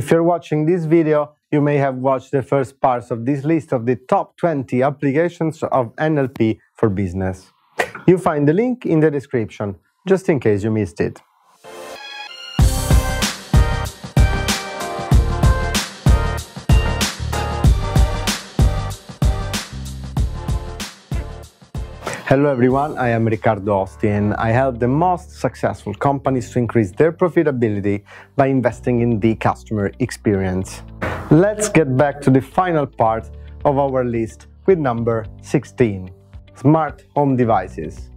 If you're watching this video, you may have watched the first parts of this list of the top 20 applications of NLP for business. You find the link in the description, just in case you missed it. Hello everyone, I am Riccardo Osti and I help the most successful companies to increase their profitability by investing in the customer experience. Let's get back to the final part of our list with number 16, smart home devices.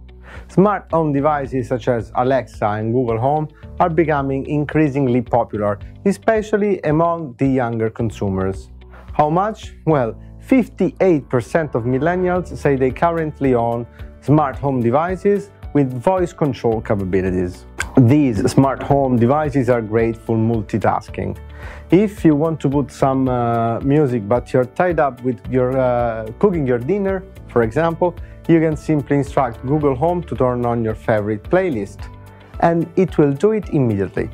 Smart home devices such as Alexa and Google Home are becoming increasingly popular, especially among the younger consumers. How much? Well, 58% of millennials say they currently own smart home devices with voice control capabilities. These smart home devices are great for multitasking. If you want to put some music but you're tied up with your cooking your dinner, for example, you can simply instruct Google Home to turn on your favorite playlist and it will do it immediately.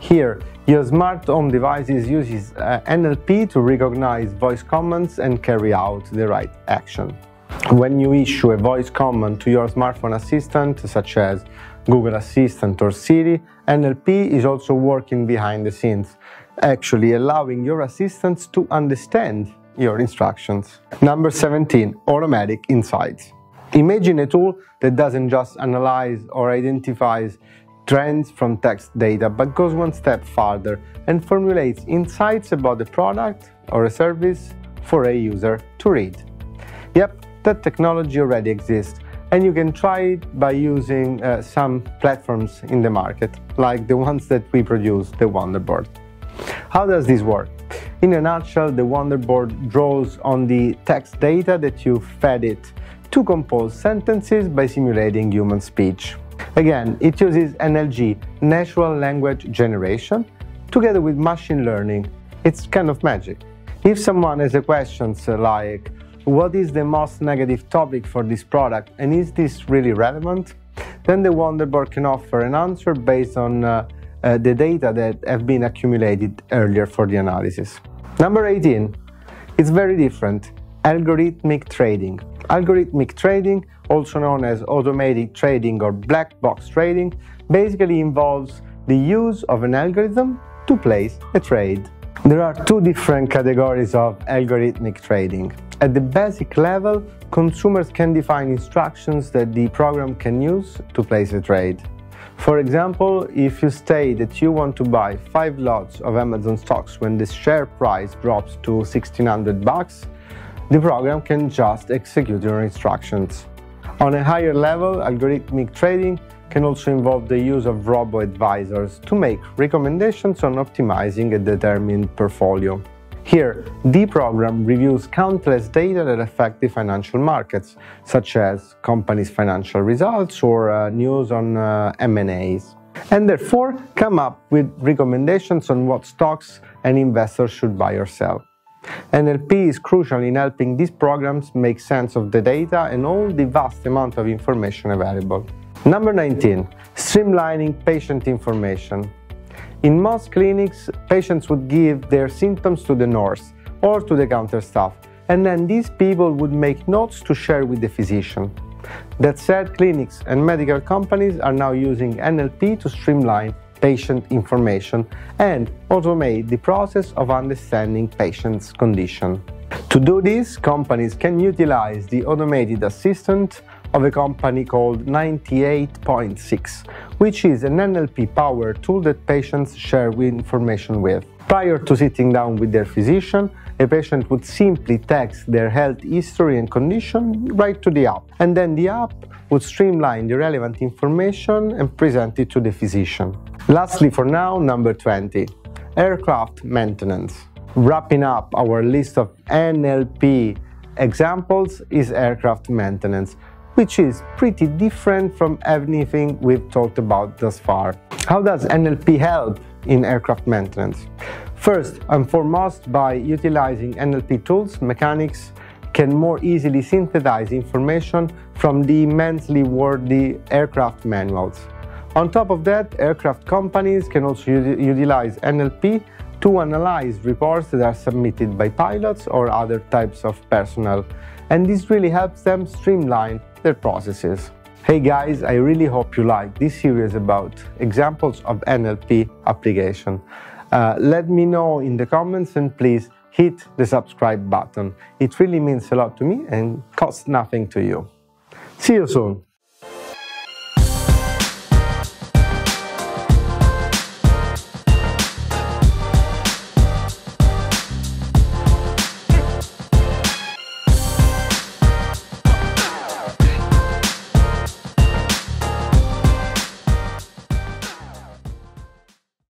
Here, your smart home devices uses NLP to recognize voice commands and carry out the right action. When you issue a voice command to your smartphone assistant, such as Google Assistant or Siri, NLP is also working behind the scenes, actually allowing your assistants to understand your instructions. Number 17, automatic insights. Imagine a tool that doesn't just analyze or identifies trends from text data, but goes one step farther and formulates insights about the product or a service for a user to read. Yep, that technology already exists and you can try it by using some platforms in the market, like the ones that we produce, the Wonderboard. How does this work? In a nutshell, the Wonderboard draws on the text data that you fed it to compose sentences by simulating human speech. Again, it uses NLG, natural language generation, together with machine learning. It's kind of magic. If someone has a question like, what is the most negative topic for this product and is this really relevant? Then the Wonderboard can offer an answer based on the data that have been accumulated earlier for the analysis. Number 18, it's very different, algorithmic trading. Algorithmic trading, also known as automated trading or black box trading, basically involves the use of an algorithm to place a trade. There are two different categories of algorithmic trading. At the basic level, consumers can define instructions that the program can use to place a trade. For example, if you state that you want to buy 5 lots of Amazon stocks when the share price drops to $1,600, the program can just execute your instructions. On a higher level, algorithmic trading can also involve the use of robo-advisors to make recommendations on optimizing a determined portfolio. Here, the program reviews countless data that affect the financial markets, such as companies' financial results or news on M&As, and therefore come up with recommendations on what stocks an investor should buy or sell. NLP is crucial in helping these programs make sense of the data and all the vast amount of information available. Number 19, streamlining patient information. In most clinics, patients would give their symptoms to the nurse or to the counter staff, and then these people would make notes to share with the physician. That said, clinics and medical companies are now using NLP to streamline patient information and automate the process of understanding patients' condition. To do this, companies can utilize the automated assistant of a company called 98.6, which is an NLP-powered tool that patients share information with. Prior to sitting down with their physician, a patient would simply text their health history and condition right to the app, and then the app would streamline the relevant information and present it to the physician. Lastly, for now, number 20, aircraft maintenance. Wrapping up our list of NLP examples is aircraft maintenance, which is pretty different from anything we've talked about thus far. How does NLP help in aircraft maintenance? First and foremost, by utilizing NLP tools, mechanics can more easily synthesize information from the immensely wordy aircraft manuals. On top of that, aircraft companies can also utilize NLP to analyze reports that are submitted by pilots or other types of personnel, and this really helps them streamline their processes. Hey guys, I really hope you like this series about examples of NLP application. Let me know in the comments and please hit the subscribe button. It really means a lot to me and costs nothing to you. See you soon!